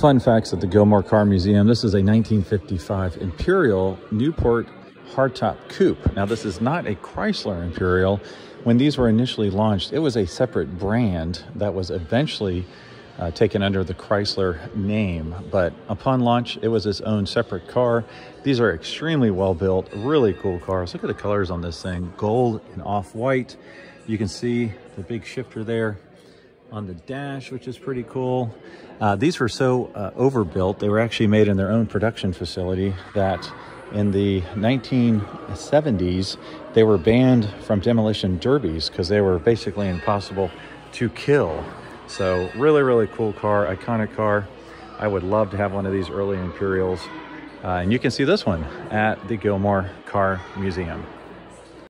Fun facts at the Gilmore Car Museum. This is a 1955 Imperial Newport Hardtop Coupe. Now, this is not a Chrysler Imperial. When these were initially launched, it was a separate brand that was eventually taken under the Chrysler name, but upon launch, it was its own separate car. These are extremely well built, really cool cars. Look at the colors on this thing, gold and off-white. You can see the big shifter there on the dash, which is pretty cool. These were so overbuilt, they were actually made in their own production facility that in the 1970s, they were banned from demolition derbies because they were basically impossible to kill. So really, really cool car, iconic car. I would love to have one of these early Imperials. And you can see this one at the Gilmore Car Museum.